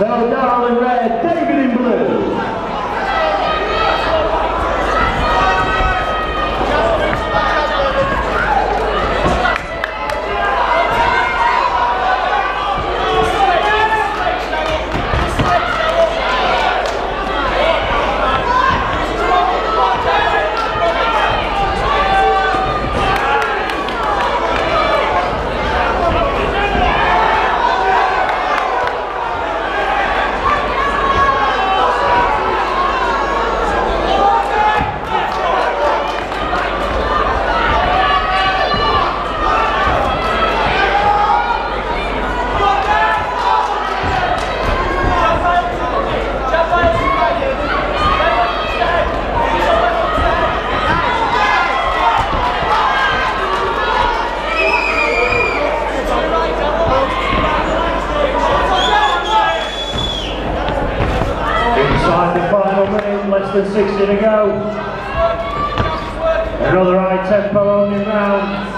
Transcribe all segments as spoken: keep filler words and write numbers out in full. Now Daryl in red, David in blue. Less than sixty to go. Another high tempo only round.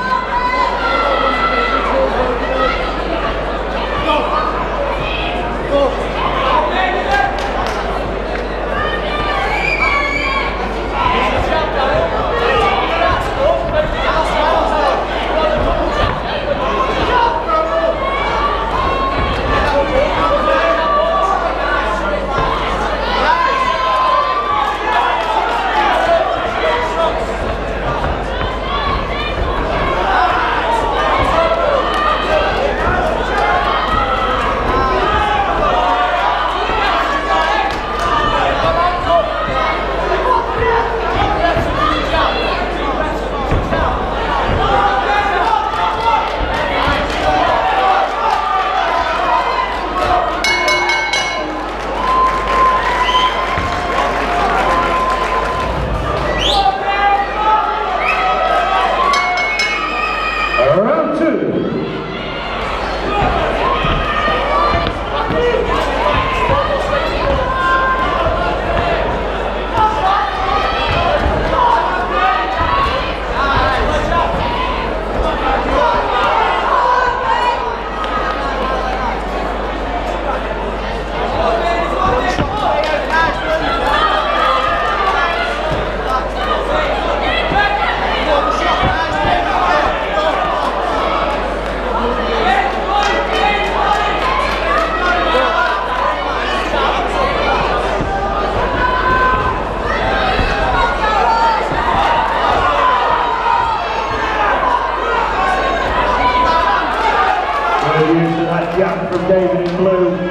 Jack from David in blue.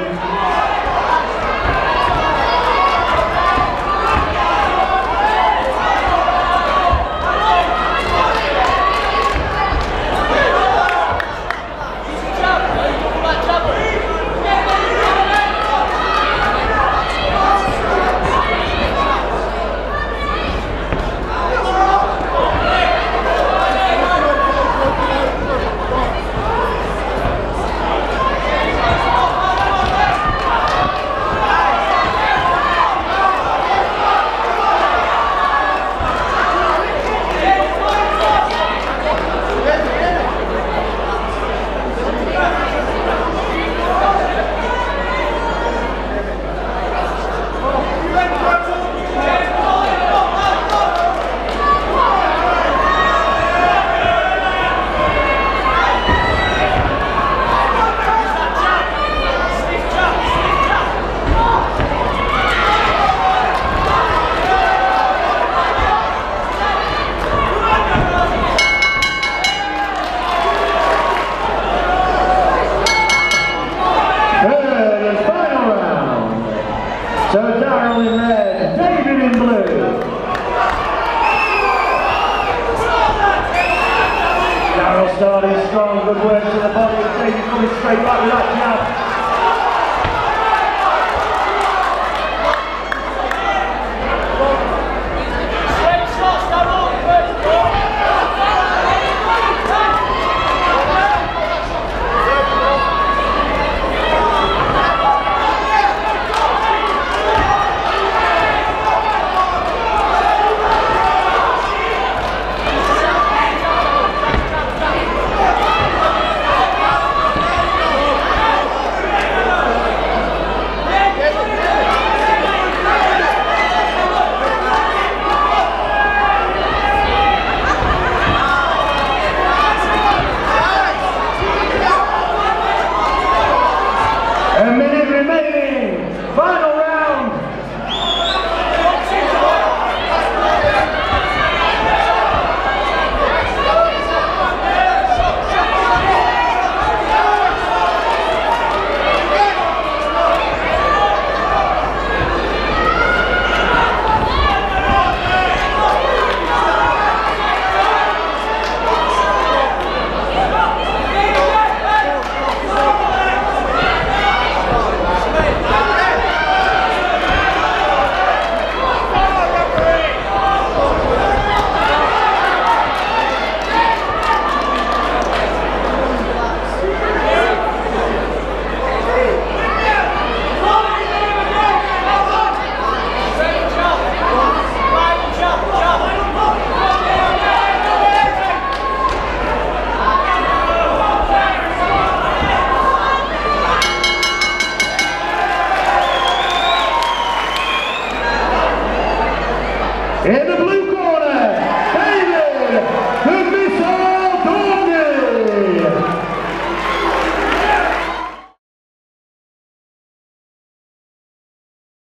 So Daryl in red, David in blue. Daryl starting strong, good work to the body, David coming straight back with that jab. And the blue